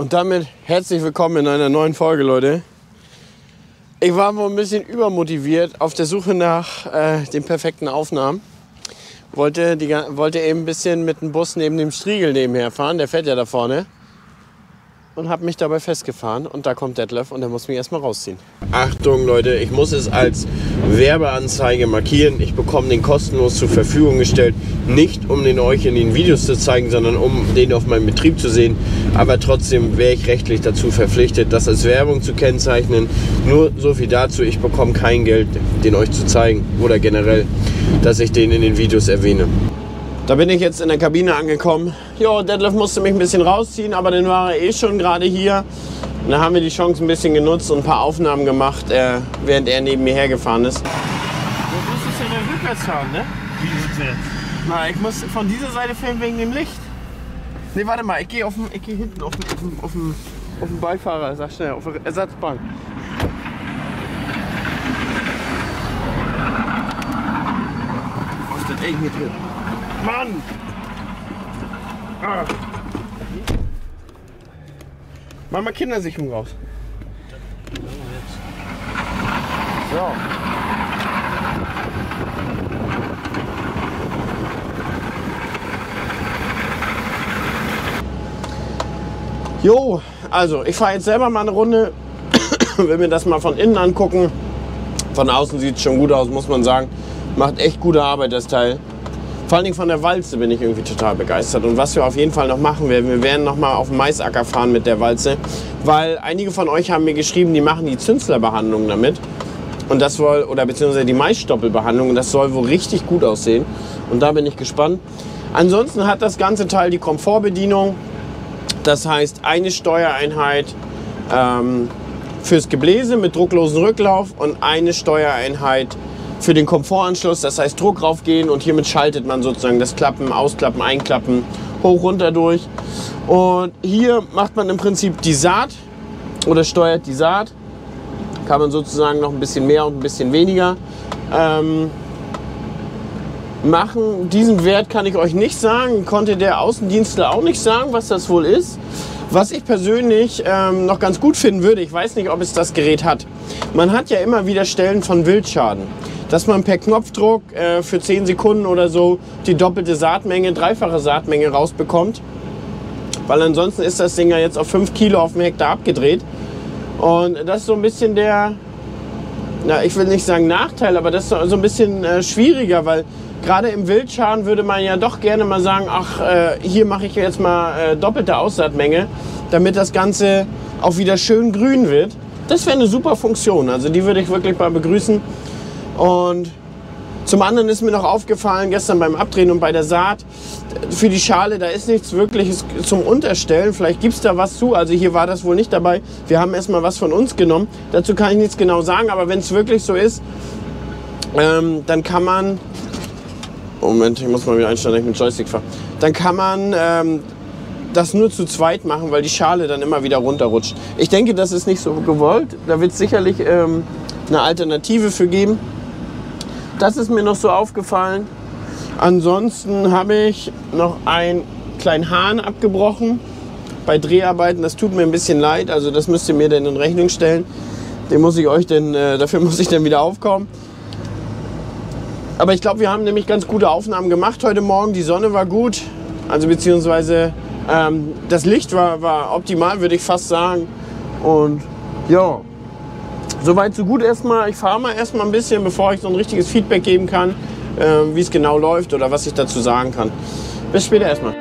Und damit herzlich willkommen in einer neuen Folge, Leute. Ich war mal ein bisschen übermotiviert auf der Suche nach den perfekten Aufnahmen. Wollte eben ein bisschen mit dem Bus neben dem Striegel nebenher fahren, der fährt ja da vorne. Und habe mich dabei festgefahren und da kommt Detlef und der muss mich erstmal rausziehen. Achtung Leute, ich muss es als Werbeanzeige markieren. Ich bekomme den kostenlos zur Verfügung gestellt. Nicht um den euch in den Videos zu zeigen, sondern um den auf meinem Betrieb zu sehen. Aber trotzdem wäre ich rechtlich dazu verpflichtet, das als Werbung zu kennzeichnen. Nur so viel dazu, ich bekomme kein Geld, den euch zu zeigen oder generell, dass ich den in den Videos erwähne. Da bin ich jetzt in der Kabine angekommen. Jo, Detlef musste mich ein bisschen rausziehen, aber dann war er eh schon gerade hier. Und da haben wir die Chance ein bisschen genutzt und ein paar Aufnahmen gemacht, während er neben mir hergefahren ist. Du musstest ja dann rückwärts fahren, ne? Wie jetzt? Na, ich muss von dieser Seite filmen wegen dem Licht. Ne, warte mal, ich gehe geh hinten auf den Beifahrer, sag schnell, auf die Ersatzbank. Was ist das eng hier drin? Mann! Ah. Mach mal Kindersicherung raus. So. Jo, also ich fahre jetzt selber mal eine Runde, will mir das mal von innen angucken. Von außen sieht es schon gut aus, muss man sagen. Macht echt gute Arbeit, das Teil. Vor allen Dingen von der Walze bin ich irgendwie total begeistert. Und was wir auf jeden Fall noch machen werden, wir werden noch mal auf den Maisacker fahren mit der Walze. Weil einige von euch haben mir geschrieben, die machen die Zünslerbehandlung damit. Und das soll, oder beziehungsweise die Maisstoppelbehandlung, und das soll wohl richtig gut aussehen. Und da bin ich gespannt. Ansonsten hat das ganze Teil die Komfortbedienung. Das heißt, eine Steuereinheit fürs Gebläse mit drucklosen Rücklauf und eine Steuereinheit für den Komfortanschluss, das heißt Druck raufgehen und hiermit schaltet man sozusagen das Klappen, Ausklappen, Einklappen, hoch, runter durch. Und hier macht man im Prinzip die Saat oder steuert die Saat. Kann man sozusagen noch ein bisschen mehr und ein bisschen weniger machen. Diesen Wert kann ich euch nicht sagen, konnte der Außendienstler auch nicht sagen, was das wohl ist. Was ich persönlich noch ganz gut finden würde, ich weiß nicht, ob es das Gerät hat. Man hat ja immer wieder Stellen von Wildschaden. Dass man per Knopfdruck für 10 Sekunden oder so die doppelte Saatmenge, dreifache Saatmenge rausbekommt. Weil ansonsten ist das Ding ja jetzt auf 5 Kilo auf dem Hektar abgedreht. Und das ist so ein bisschen der, na, ich will nicht sagen Nachteil, aber das ist so ein bisschen schwieriger, weil gerade im Wildschaden würde man ja doch gerne mal sagen, ach, hier mache ich jetzt mal doppelte Aussaatmenge, damit das Ganze auch wieder schön grün wird. Das wäre eine super Funktion, also die würde ich wirklich mal begrüßen. Und zum anderen ist mir noch aufgefallen, gestern beim Abdrehen und bei der Saat, für die Schale, da ist nichts Wirkliches zum Unterstellen. Vielleicht gibt es da was zu, also hier war das wohl nicht dabei. Wir haben erstmal was von uns genommen. Dazu kann ich nichts genau sagen, aber wenn es wirklich so ist, dann kann man... Moment, ich muss mal wieder einstellen, dass ich mit Joystick fahre. Dann kann man das nur zu zweit machen, weil die Schale dann immer wieder runterrutscht. Ich denke, das ist nicht so gewollt. Da wird es sicherlich eine Alternative für geben. Das ist mir noch so aufgefallen. Ansonsten habe ich noch einen kleinen Hahn abgebrochen bei Dreharbeiten. Das tut mir ein bisschen leid, also das müsst ihr mir dann in Rechnung stellen. Den muss ich euch denn, dafür muss ich dann wieder aufkommen. Aber ich glaube, wir haben nämlich ganz gute Aufnahmen gemacht heute Morgen. Die Sonne war gut, also beziehungsweise das Licht war optimal, würde ich fast sagen. Und ja. Soweit so gut erstmal. Ich fahre mal erstmal ein bisschen, bevor ich so ein richtiges Feedback geben kann, wie es genau läuft oder was ich dazu sagen kann. Bis später erstmal.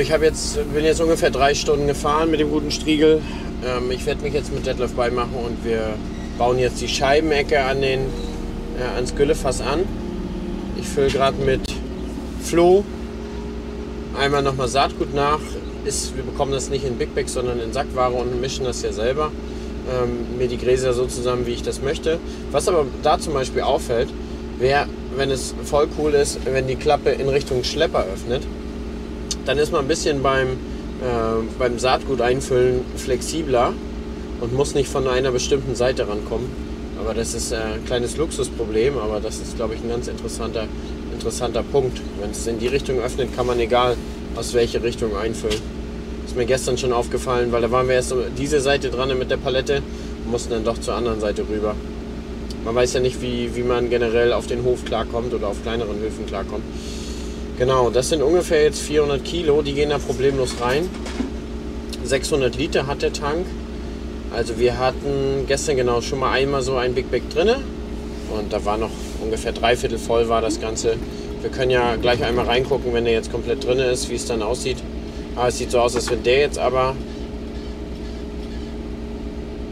ich bin jetzt ungefähr 3 Stunden gefahren mit dem guten Striegel. Ich werde mich jetzt mit Detlef beimachen und wir bauen jetzt die Scheibenecke an ans Güllefass an. Ich fülle gerade mit Floh einmal nochmal Saatgut nach. Wir bekommen das nicht in Big Bag, sondern in Sackware und mischen das ja selber. Mir die Gräser so zusammen, wie ich das möchte. Was aber da zum Beispiel auffällt, wäre, wenn es voll cool ist, wenn die Klappe in Richtung Schlepper öffnet, dann ist man ein bisschen beim Saatgut einfüllen flexibler und muss nicht von einer bestimmten Seite rankommen. Aber das ist ein kleines Luxusproblem, aber das ist, glaube ich, ein ganz interessanter Punkt. Wenn es in die Richtung öffnet, kann man egal aus welche Richtung einfüllen. Ist mir gestern schon aufgefallen, weil da waren wir erst diese Seite dran mit der Palette und mussten dann doch zur anderen Seite rüber. Man weiß ja nicht, wie man generell auf den Hof klarkommt oder auf kleineren Höfen klarkommt. Genau, das sind ungefähr jetzt 400 Kilo, die gehen da problemlos rein. 600 Liter hat der Tank. Also wir hatten gestern genau schon mal einmal so ein Big Bag drinne und da war noch ungefähr 3/4 voll war das Ganze. Wir können ja gleich einmal reingucken, wenn der jetzt komplett drin ist, wie es dann aussieht. Aber es sieht so aus, als wenn der jetzt aber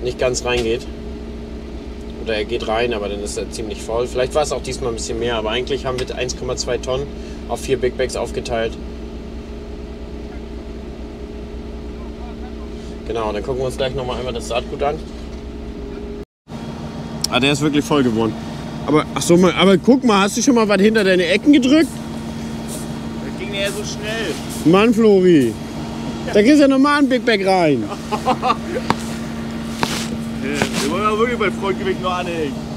nicht ganz reingeht. Oder er geht rein, aber dann ist er ziemlich voll. Vielleicht war es auch diesmal ein bisschen mehr, aber eigentlich haben wir 1,2 Tonnen auf 4 Big Bags aufgeteilt. Genau, dann gucken wir uns gleich nochmal einmal das Saatgut an. Ah, der ist wirklich voll geworden. Aber, ach so, aber guck mal, hast du schon mal was hinter deine Ecken gedrückt? Das ging ja so schnell. Mann, Flori, da geht ja nochmal ein Big Bag rein. Wir wollen ja wirklich bei Freundgewicht noch anhängen.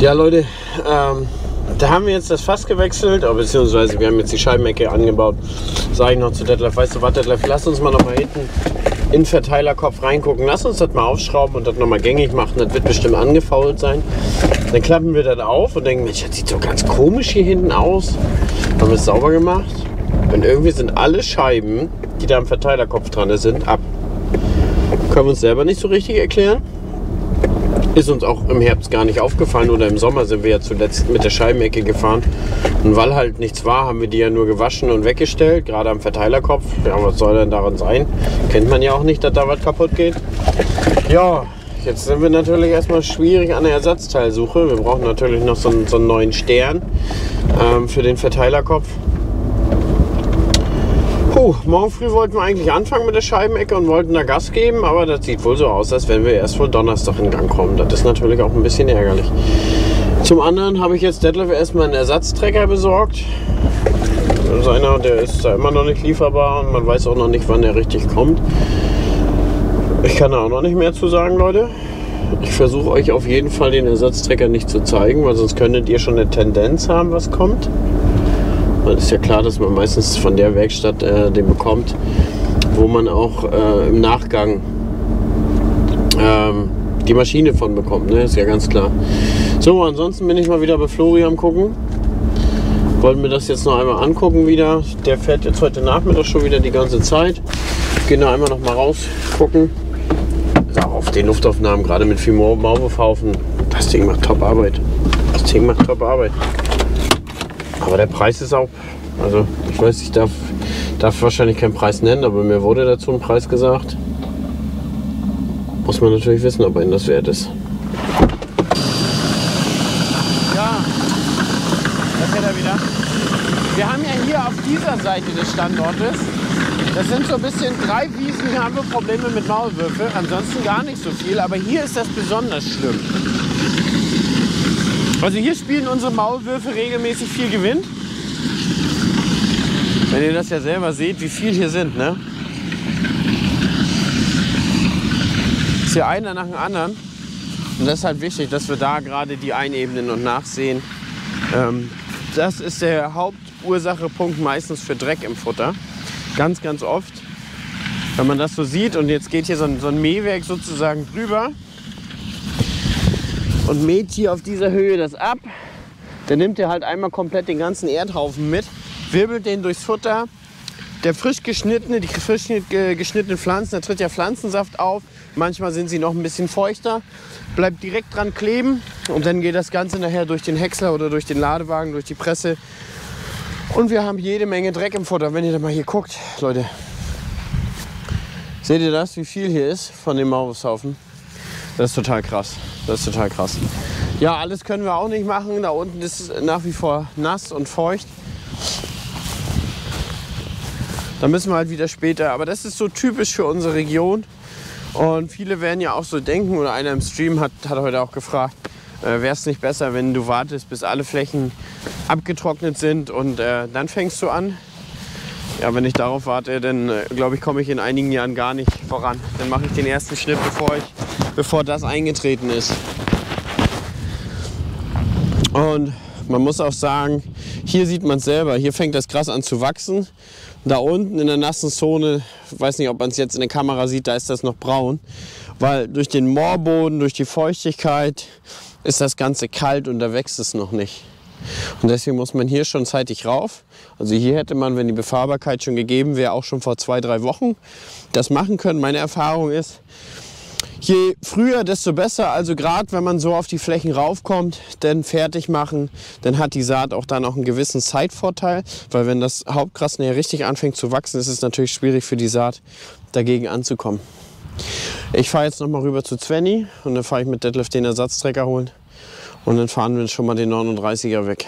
Ja Leute, da haben wir jetzt das Fass gewechselt, beziehungsweise wir haben jetzt die Scheibenecke angebaut. Sage ich noch zu Detlef, weißt du was Detlef, lass uns mal nochmal hinten in den Verteilerkopf reingucken. Lass uns das mal aufschrauben und das nochmal gängig machen, das wird bestimmt angefault sein. Dann klappen wir das auf und denken, Mensch, das sieht so ganz komisch hier hinten aus. Haben wir es sauber gemacht und irgendwie sind alle Scheiben, die da am Verteilerkopf dran sind, ab. Können wir uns selber nicht so richtig erklären. Ist uns auch im Herbst gar nicht aufgefallen oder im Sommer sind wir ja zuletzt mit der Scheibenecke gefahren. Und weil halt nichts war, haben wir die ja nur gewaschen und weggestellt, gerade am Verteilerkopf. Ja, was soll denn daran sein? Kennt man ja auch nicht, dass da was kaputt geht. Ja, jetzt sind wir natürlich erstmal schwierig an der Ersatzteilsuche. Wir brauchen natürlich noch so einen neuen Stern für den Verteilerkopf. Puh, morgen früh wollten wir eigentlich anfangen mit der Scheibenecke und wollten da Gas geben, aber das sieht wohl so aus, als wenn wir erst wohl Donnerstag in Gang kommen. Das ist natürlich auch ein bisschen ärgerlich. Zum anderen habe ich jetzt Detlef erstmal einen Ersatztrecker besorgt. Das ist einer, der ist da immer noch nicht lieferbar und man weiß auch noch nicht, wann der richtig kommt. Ich kann da auch noch nicht mehr zu sagen, Leute. Ich versuche euch auf jeden Fall den Ersatztrecker nicht zu zeigen, weil sonst könntet ihr schon eine Tendenz haben, was kommt. Es ist ja klar, dass man meistens von der Werkstatt den bekommt, wo man auch im Nachgang die Maschine von bekommt, ne? Ist ja ganz klar. So, ansonsten bin ich mal wieder bei Florian am Gucken. Wollen wir das jetzt noch einmal angucken wieder. Der fährt jetzt heute Nachmittag schon wieder die ganze Zeit. Gehen da einmal noch mal raus, gucken, Auf den Luftaufnahmen, gerade mit viel Maulwurfhaufen, das Ding macht top Arbeit. Das Ding macht top Arbeit. Aber der Preis ist auch, also ich weiß, ich darf wahrscheinlich keinen Preis nennen, aber mir wurde dazu ein Preis gesagt. Muss man natürlich wissen, ob einem das wert ist. Ja, da fährt er wieder. Wir haben ja hier auf dieser Seite des Standortes, das sind so ein bisschen drei Wiesen, hier haben wir Probleme mit Maulwürfe, ansonsten gar nicht so viel, aber hier ist das besonders schlimm. Also hier spielen unsere Maulwürfe regelmäßig viel Gewinn. Wenn ihr das ja selber seht, wie viel hier sind, ne? Ist hier einer nach dem anderen. Und das ist halt wichtig, dass wir da gerade die einebnen und nachsehen. Das ist der Hauptursachepunkt meistens für Dreck im Futter. Ganz, ganz oft, wenn man das so sieht und jetzt geht hier so ein Mähwerk sozusagen drüber und mäht hier auf dieser Höhe das ab, dann nimmt er halt einmal komplett den ganzen Erdhaufen mit, wirbelt den durchs Futter, die frisch geschnittenen Pflanzen, da tritt ja Pflanzensaft auf, manchmal sind sie noch ein bisschen feuchter, bleibt direkt dran kleben und dann geht das Ganze nachher durch den Häcksler oder durch den Ladewagen, durch die Presse. Und wir haben jede Menge Dreck im Futter. Wenn ihr da mal hier guckt, Leute, seht ihr das, wie viel hier ist von dem Maulwurfshaufen? Das ist total krass. Das ist total krass. Ja, alles können wir auch nicht machen. Da unten ist es nach wie vor nass und feucht. Da müssen wir halt wieder später. Aber das ist so typisch für unsere Region. Und viele werden ja auch so denken, oder einer im Stream hat heute auch gefragt, wäre es nicht besser, wenn du wartest, bis alle Flächen abgetrocknet sind und dann fängst du an? Ja, wenn ich darauf warte, dann glaube ich, komme ich in einigen Jahren gar nicht voran. Dann mache ich den ersten Schnitt, bevor das eingetreten ist. Und man muss auch sagen, hier sieht man es selber, hier fängt das Gras an zu wachsen. Da unten in der nassen Zone, ich weiß nicht, ob man es jetzt in der Kamera sieht, da ist das noch braun. Weil durch den Moorboden, durch die Feuchtigkeit ist das Ganze kalt und da wächst es noch nicht. Und deswegen muss man hier schon zeitig rauf. Also hier hätte man, wenn die Befahrbarkeit schon gegeben wäre, auch schon vor 2-3 Wochen das machen können. Meine Erfahrung ist, je früher, desto besser. Also gerade wenn man so auf die Flächen raufkommt, dann fertig machen, dann hat die Saat auch dann noch einen gewissen Zeitvorteil. Weil wenn das Hauptgras näher richtig anfängt zu wachsen, ist es natürlich schwierig für die Saat dagegen anzukommen. Ich fahre jetzt noch mal rüber zu Svenny und dann fahre ich mit Detlef den Ersatztrecker holen und dann fahren wir schon mal den 39er weg.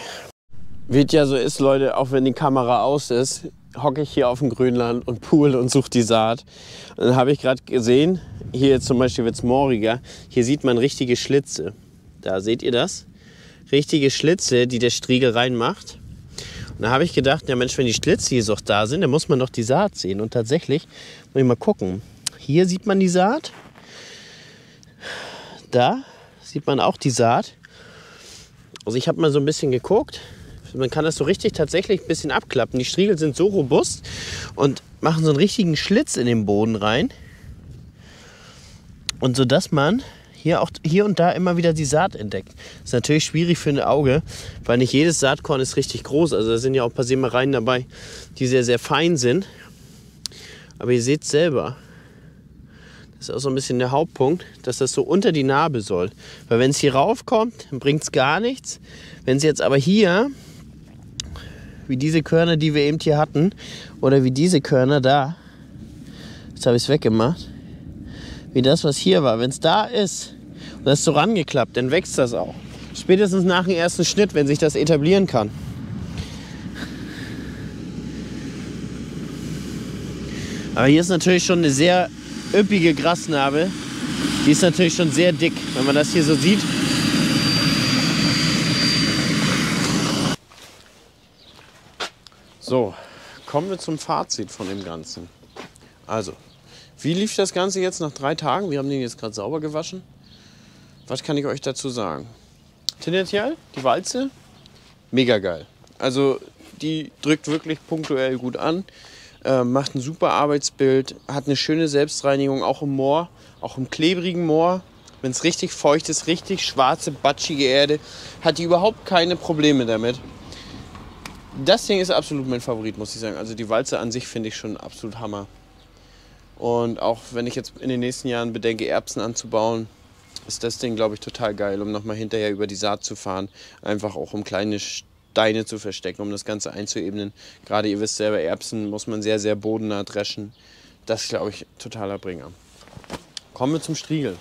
Wie es ja so ist, Leute, auch wenn die Kamera aus ist, hocke ich hier auf dem Grünland und pool und suche die Saat. Und dann habe ich gerade gesehen, hier zum Beispiel wird es mooriger, hier sieht man richtige Schlitze. Da seht ihr das? Richtige Schlitze, die der Striegel reinmacht. Und da habe ich gedacht, ja Mensch, wenn die Schlitze hier so da sind, dann muss man doch die Saat sehen. Und tatsächlich, muss ich mal gucken. Hier sieht man die Saat, da sieht man auch die Saat. Also ich habe mal so ein bisschen geguckt, man kann das so richtig tatsächlich ein bisschen abklappen. Die Striegel sind so robust und machen so einen richtigen Schlitz in den Boden rein. Und so, dass man hier, auch, hier und da immer wieder die Saat entdeckt. Das ist natürlich schwierig für ein Auge, weil nicht jedes Saatkorn ist richtig groß. Also da sind ja auch ein paar Sämereien dabei, die sehr, sehr fein sind. Aber ihr seht es selber. Das ist auch so ein bisschen der Hauptpunkt, dass das so unter die Narbe soll. Weil wenn es hier raufkommt, dann bringt es gar nichts. Wenn es jetzt aber hier, wie diese Körner, die wir eben hier hatten, oder wie diese Körner da, jetzt habe ich es weggemacht, wie das, was hier war, wenn es da ist und das ist so rangeklappt, dann wächst das auch. Spätestens nach dem ersten Schnitt, wenn sich das etablieren kann. Aber hier ist natürlich schon eine sehr üppige Grasnarbe, die ist natürlich schon sehr dick, wenn man das hier so sieht. So, kommen wir zum Fazit von dem Ganzen. Also, wie lief das Ganze jetzt nach 3 Tagen? Wir haben den jetzt gerade sauber gewaschen. Was kann ich euch dazu sagen? Tendenziell, die Walze, mega geil. Also, die drückt wirklich punktuell gut an. Macht ein super Arbeitsbild, hat eine schöne Selbstreinigung, auch im Moor, auch im klebrigen Moor. Wenn es richtig feucht ist, richtig schwarze, batschige Erde, hat die überhaupt keine Probleme damit. Das Ding ist absolut mein Favorit, muss ich sagen. Also die Walze an sich finde ich schon absolut Hammer. Und auch wenn ich jetzt in den nächsten Jahren bedenke, Erbsen anzubauen, ist das Ding, glaube ich, total geil, um nochmal hinterher über die Saat zu fahren. Einfach auch um kleine Steine zu verstecken, um das Ganze einzuebnen. Gerade, ihr wisst selber, Erbsen muss man sehr, sehr bodennah dreschen. Das, glaube ich, totaler Bringer. Kommen wir zum Striegel.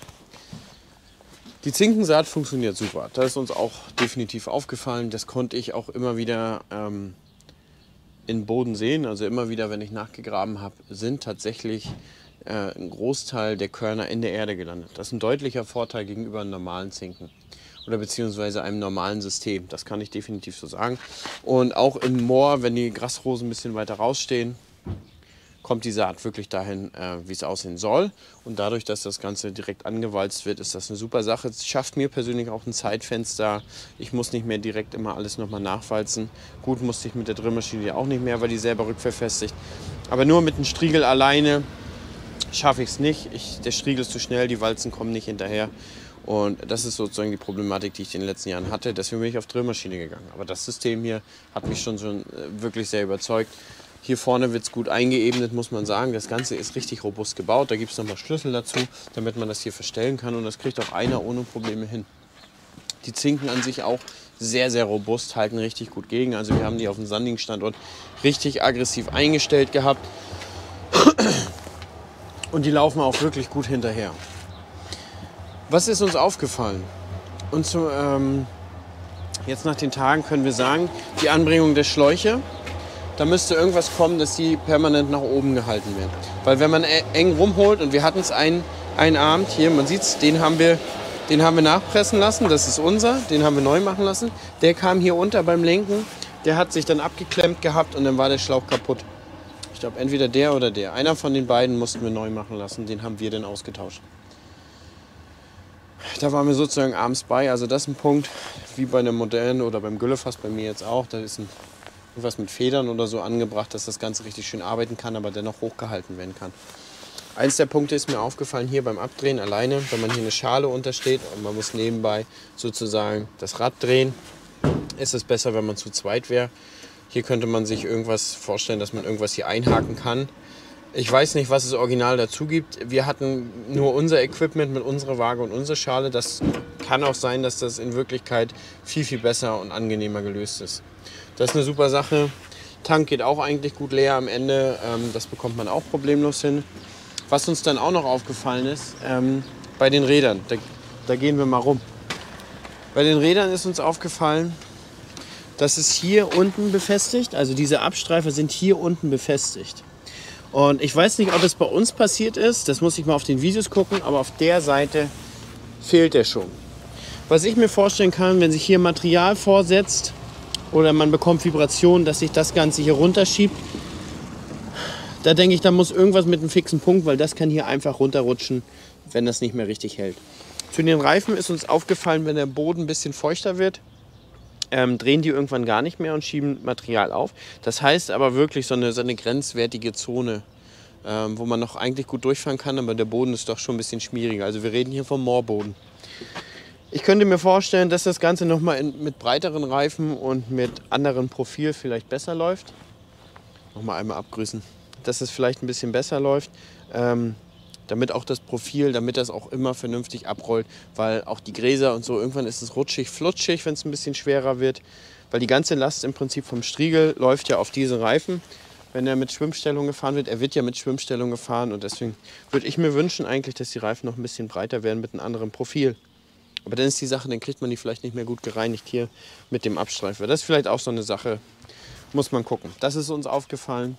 Die Zinkensaat funktioniert super. Das ist uns auch definitiv aufgefallen. Das konnte ich auch immer wieder im Boden sehen. Also immer wieder, wenn ich nachgegraben habe, sind tatsächlich ein Großteil der Körner in der Erde gelandet. Das ist ein deutlicher Vorteil gegenüber einem normalen Zinken oder beziehungsweise einem normalen System. Das kann ich definitiv so sagen. Und auch im Moor, wenn die Grasrosen ein bisschen weiter rausstehen, kommt die Saat wirklich dahin, wie es aussehen soll. Und dadurch, dass das Ganze direkt angewalzt wird, ist das eine super Sache. Es schafft mir persönlich auch ein Zeitfenster. Ich muss nicht mehr direkt immer alles nochmal nachwalzen. Gut, musste ich mit der Drillmaschine auch nicht mehr, weil die selber rückverfestigt. Aber nur mit dem Striegel alleine schaffe ich es nicht. Der Striegel ist zu schnell, die Walzen kommen nicht hinterher. Und das ist sozusagen die Problematik, die ich in den letzten Jahren hatte. Deswegen bin ich auf Drillmaschine gegangen. Aber das System hier hat mich schon wirklich sehr überzeugt. Hier vorne wird es gut eingeebnet, muss man sagen. Das Ganze ist richtig robust gebaut. Da gibt es nochmal Schlüssel dazu, damit man das hier verstellen kann. Und das kriegt auch einer ohne Probleme hin. Die Zinken an sich auch sehr, sehr robust, halten richtig gut gegen. Also wir haben die auf dem sandigen Standort richtig aggressiv eingestellt gehabt. Und die laufen auch wirklich gut hinterher. Was ist uns aufgefallen? Und jetzt nach den Tagen können wir sagen, die Anbringung der Schläuche. Da müsste irgendwas kommen, dass die permanent nach oben gehalten werden. Weil wenn man eng rumholt, und wir hatten es einen Abend, hier, man sieht es, den haben wir nachpressen lassen, das ist unser, den haben wir neu machen lassen. Der kam hier unter beim Lenken, der hat sich dann abgeklemmt gehabt und dann war der Schlauch kaputt. Ich glaube, entweder der oder der. Einer von den beiden mussten wir neu machen lassen, den haben wir dann ausgetauscht. Da waren wir sozusagen abends bei, also das ist ein Punkt, wie bei einem modernen oder beim Güllefass bei mir jetzt auch, da ist ein irgendwas mit Federn oder so angebracht, dass das Ganze richtig schön arbeiten kann, aber dennoch hochgehalten werden kann. Eins der Punkte ist mir aufgefallen hier beim Abdrehen alleine, wenn man hier eine Schale untersteht und man muss nebenbei sozusagen das Rad drehen, ist es besser, wenn man zu zweit wäre. Hier könnte man sich irgendwas vorstellen, dass man irgendwas hier einhaken kann. Ich weiß nicht, was es original dazu gibt. Wir hatten nur unser Equipment mit unserer Waage und unserer Schale. Das kann auch sein, dass das in Wirklichkeit viel, viel besser und angenehmer gelöst ist. Das ist eine super Sache. Tank geht auch eigentlich gut leer am Ende. Das bekommt man auch problemlos hin. Was uns dann auch noch aufgefallen ist, bei den Rädern. Da gehen wir mal rum. Bei den Rädern ist uns aufgefallen, dass es hier unten befestigt. Also diese Abstreifer sind hier unten befestigt. Und ich weiß nicht, ob das bei uns passiert ist. Das muss ich mal auf den Videos gucken. Aber auf der Seite fehlt der schon. Was ich mir vorstellen kann, wenn sich hier Material vorsetzt, oder man bekommt Vibrationen, dass sich das Ganze hier runterschiebt. Da denke ich, da muss irgendwas mit einem fixen Punkt, weil das kann hier einfach runterrutschen, wenn das nicht mehr richtig hält. Zu den Reifen ist uns aufgefallen, wenn der Boden ein bisschen feuchter wird, drehen die irgendwann gar nicht mehr und schieben Material auf. Das heißt aber wirklich so eine grenzwertige Zone, wo man noch eigentlich gut durchfahren kann, aber der Boden ist doch schon ein bisschen schmieriger. Also wir reden hier vom Moorboden. Ich könnte mir vorstellen, dass das Ganze nochmal mit breiteren Reifen und mit anderem Profil vielleicht besser läuft. Nochmal einmal abgrüßen. Dass es vielleicht ein bisschen besser läuft, damit auch das Profil, damit das auch immer vernünftig abrollt. Weil auch die Gräser und so, irgendwann ist es rutschig, flutschig, wenn es ein bisschen schwerer wird. Weil die ganze Last im Prinzip vom Striegel läuft ja auf diesen Reifen. Wenn er mit Schwimmstellung gefahren wird, er wird ja mit Schwimmstellung gefahren. Und deswegen würde ich mir wünschen eigentlich, dass die Reifen noch ein bisschen breiter werden mit einem anderen Profil. Aber dann ist die Sache, dann kriegt man die vielleicht nicht mehr gut gereinigt hier mit dem Abstreifer. Das ist vielleicht auch so eine Sache, muss man gucken. Das ist uns aufgefallen.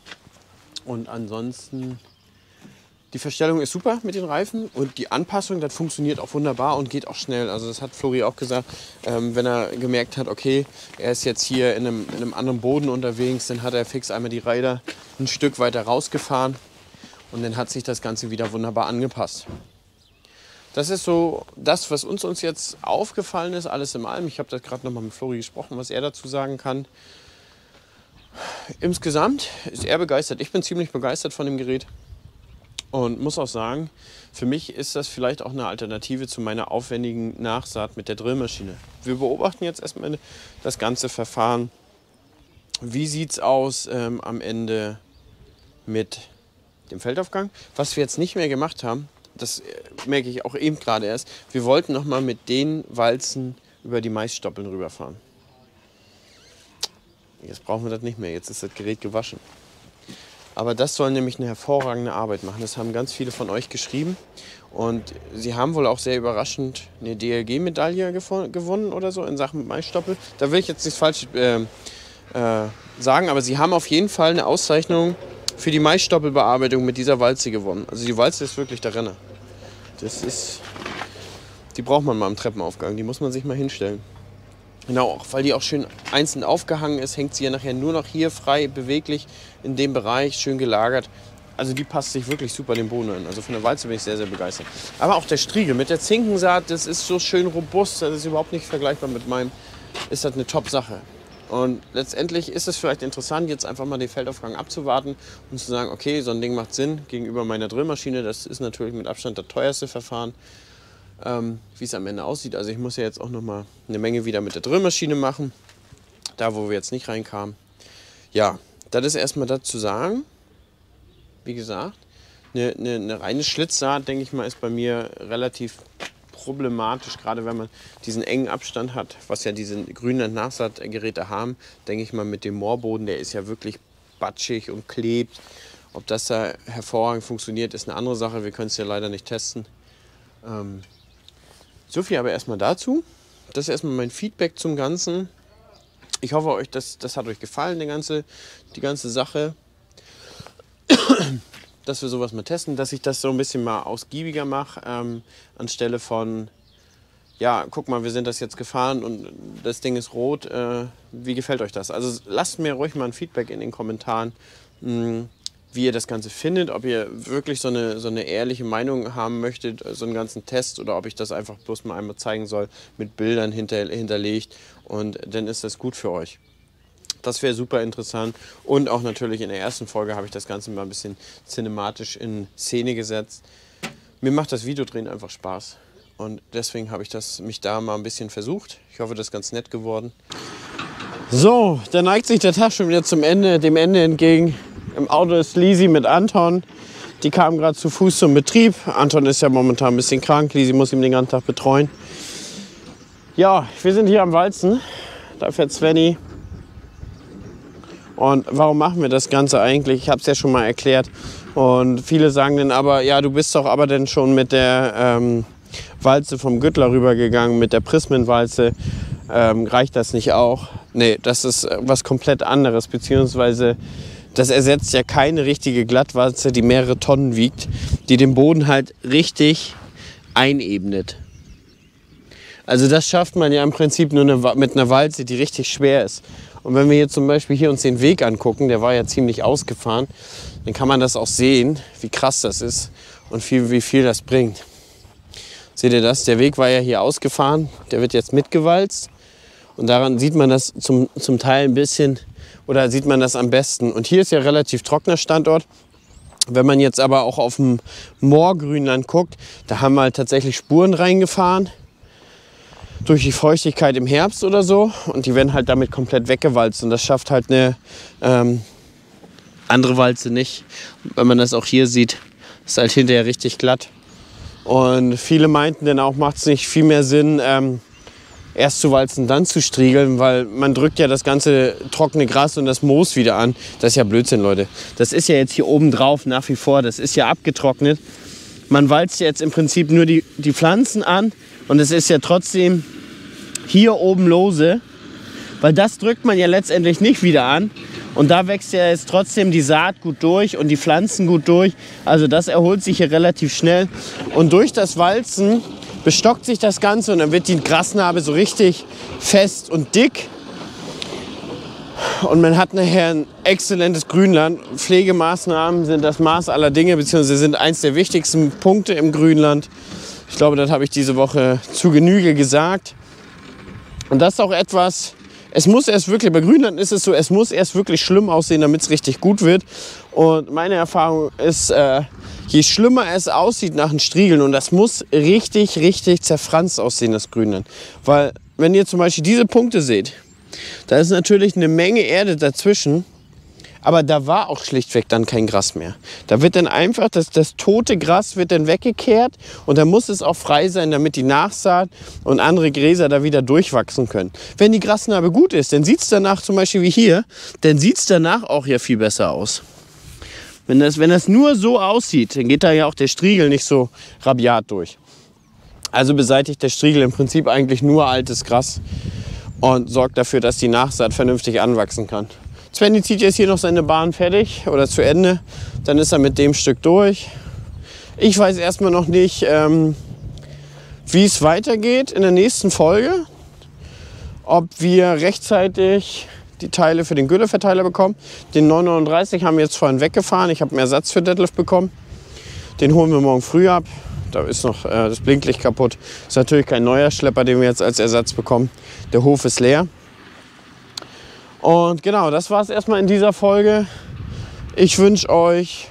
Und ansonsten, die Verstellung ist super mit den Reifen. Und die Anpassung, das funktioniert auch wunderbar und geht auch schnell. Also das hat Flori auch gesagt, wenn er gemerkt hat, okay, er ist jetzt hier in einem anderen Boden unterwegs, dann hat er fix einmal die Räder ein Stück weiter rausgefahren. Und dann hat sich das Ganze wieder wunderbar angepasst. Das ist so das, was uns jetzt aufgefallen ist, alles in allem. Ich habe das gerade nochmal mit Flori gesprochen, was er dazu sagen kann. Insgesamt ist er begeistert. Ich bin ziemlich begeistert von dem Gerät und muss auch sagen, für mich ist das vielleicht auch eine Alternative zu meiner aufwendigen Nachsaat mit der Drillmaschine. Wir beobachten jetzt erstmal das ganze Verfahren. Wie sieht es aus am Ende mit dem Feldaufgang. Was wir jetzt nicht mehr gemacht haben, das merke ich auch eben gerade erst, wir wollten noch mal mit den Walzen über die Maisstoppeln rüberfahren. Jetzt brauchen wir das nicht mehr, jetzt ist das Gerät gewaschen. Aber das soll nämlich eine hervorragende Arbeit machen. Das haben ganz viele von euch geschrieben. Und sie haben wohl auch sehr überraschend eine DLG-Medaille gewonnen oder so in Sachen Maisstoppel. Da will ich jetzt nichts falsch sagen, aber sie haben auf jeden Fall eine Auszeichnung für die Maisstoppelbearbeitung mit dieser Walze gewonnen. Also die Walze ist wirklich der Renner. Das ist, die braucht man mal am Treppenaufgang, die muss man sich mal hinstellen. Genau, weil die auch schön einzeln aufgehangen ist, hängt sie ja nachher nur noch hier frei, beweglich in dem Bereich, schön gelagert. Also die passt sich wirklich super den Boden an. Also von der Walze bin ich sehr, sehr begeistert. Aber auch der Striegel mit der Zinkensaat, das ist so schön robust, das ist überhaupt nicht vergleichbar mit meinem, ist das eine Top-Sache. Und letztendlich ist es vielleicht interessant, jetzt einfach mal den Feldaufgang abzuwarten und zu sagen, okay, so ein Ding macht Sinn gegenüber meiner Drillmaschine. Das ist natürlich mit Abstand das teuerste Verfahren. Wie es am Ende aussieht. Also ich muss ja jetzt auch noch mal eine Menge wieder mit der Drillmaschine machen, da wo wir jetzt nicht reinkamen. Ja, das ist erstmal dazu sagen. Wie gesagt, eine reine Schlitzsaat, denke ich mal, ist bei mir relativ problematisch, gerade wenn man diesen engen Abstand hat, was ja diese grünen Nachsaatgeräte haben, denke ich mal mit dem Moorboden, der ist ja wirklich batschig und klebt. Ob das da hervorragend funktioniert, ist eine andere Sache, wir können es ja leider nicht testen. So viel aber erstmal dazu. Das ist erstmal mein Feedback zum Ganzen. Ich hoffe, euch das hat euch gefallen, die ganze Sache. Dass wir sowas mal testen, dass ich das so ein bisschen mal ausgiebiger mache. Anstelle von, ja, guck mal, wir sind das jetzt gefahren und das Ding ist rot. Wie gefällt euch das? Also lasst mir ruhig mal ein Feedback in den Kommentaren. Wie ihr das Ganze findet, ob ihr wirklich so eine ehrliche Meinung haben möchtet, so einen ganzen Test, oder ob ich das einfach bloß mal einmal zeigen soll, mit Bildern hinterlegt, und dann ist das gut für euch. Das wäre super interessant, und auch natürlich in der ersten Folge habe ich das Ganze mal ein bisschen cinematisch in Szene gesetzt. Mir macht das Videodrehen einfach Spaß und deswegen habe ich mich da mal ein bisschen versucht. Ich hoffe, das ist ganz nett geworden. So, da neigt sich der Tag schon wieder dem Ende entgegen. Im Auto ist Lisi mit Anton. Die kamen gerade zu Fuß zum Betrieb. Anton ist ja momentan ein bisschen krank. Lisi muss ihn den ganzen Tag betreuen. Ja, wir sind hier am Walzen. Da fährt Svenny. Und warum machen wir das Ganze eigentlich? Ich habe es ja schon mal erklärt. Und viele sagen dann aber, ja, du bist doch aber denn schon mit der Walze vom Güttler rübergegangen, mit der Prismenwalze. Reicht das nicht auch? Nee, das ist was komplett anderes, beziehungsweise das ersetzt ja keine richtige Glattwalze, die mehrere Tonnen wiegt, die den Boden halt richtig einebnet. Also das schafft man ja im Prinzip nur mit einer Walze, die richtig schwer ist. Und wenn wir hier zum Beispiel uns den Weg angucken, der war ja ziemlich ausgefahren, dann kann man das auch sehen, wie krass das ist und wie viel das bringt. Seht ihr das? Der Weg war ja hier ausgefahren, der wird jetzt mitgewalzt. Und daran sieht man das zum Teil ein bisschen, oder sieht man das am besten. Und hier ist ja relativ trockener Standort. Wenn man jetzt aber auch auf dem Moorgrünland guckt, da haben wir halt tatsächlich Spuren reingefahren durch die Feuchtigkeit im Herbst oder so. Und die werden halt damit komplett weggewalzt. Und das schafft halt eine andere Walze nicht. Wenn man das auch hier sieht, ist halt hinterher richtig glatt. Und viele meinten dann auch, macht es nicht viel mehr Sinn, erst zu walzen, dann zu striegeln, weil man drückt ja das ganze trockene Gras und das Moos wieder an. Das ist ja Blödsinn, Leute. Das ist ja jetzt hier oben drauf nach wie vor, das ist ja abgetrocknet. Man walzt jetzt im Prinzip nur die Pflanzen an und es ist ja trotzdem hier oben lose, weil das drückt man ja letztendlich nicht wieder an. Und da wächst ja jetzt trotzdem die Saat gut durch und die Pflanzen gut durch. Also das erholt sich hier relativ schnell. Und durch das Walzen bestockt sich das Ganze und dann wird die Grasnarbe so richtig fest und dick. Und man hat nachher ein exzellentes Grünland. Pflegemaßnahmen sind das Maß aller Dinge, beziehungsweise sind eins der wichtigsten Punkte im Grünland. Ich glaube, das habe ich diese Woche zu Genüge gesagt. Und das ist auch etwas, bei Grünland ist es so, es muss erst wirklich schlimm aussehen, damit es richtig gut wird. Und meine Erfahrung ist, je schlimmer es aussieht nach den Striegeln, und das muss richtig, richtig zerfranst aussehen, das Grünland. Weil, wenn ihr zum Beispiel diese Punkte seht, da ist natürlich eine Menge Erde dazwischen, Aber da war auch schlichtweg dann kein Gras mehr. Da wird dann einfach, das tote Gras wird dann weggekehrt und dann muss es auch frei sein, damit die Nachsaat und andere Gräser da wieder durchwachsen können. Wenn die Grasnarbe gut ist, dann sieht es danach zum Beispiel wie hier, dann sieht es danach auch hier viel besser aus. Wenn das nur so aussieht, dann geht da ja auch der Striegel nicht so rabiat durch. Also beseitigt der Striegel im Prinzip eigentlich nur altes Gras und sorgt dafür, dass die Nachsaat vernünftig anwachsen kann. Svenny zieht jetzt hier noch seine Bahn fertig oder zu Ende, dann ist er mit dem Stück durch. Ich weiß erstmal noch nicht, wie es weitergeht in der nächsten Folge, ob wir rechtzeitig die Teile für den Gülleverteiler bekommen. Den 939 haben wir jetzt vorhin weggefahren, ich habe einen Ersatz für Detlef bekommen, den holen wir morgen früh ab. Da ist noch das Blinklicht kaputt. Ist natürlich kein neuer Schlepper, den wir jetzt als Ersatz bekommen. Der Hof ist leer. Und genau, das war es erstmal in dieser Folge. Ich wünsche euch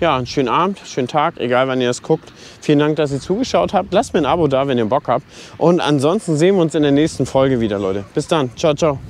ja, einen schönen Abend, schönen Tag, egal wann ihr das guckt. Vielen Dank, dass ihr zugeschaut habt. Lasst mir ein Abo da, wenn ihr Bock habt. Und ansonsten sehen wir uns in der nächsten Folge wieder, Leute. Bis dann. Ciao, ciao.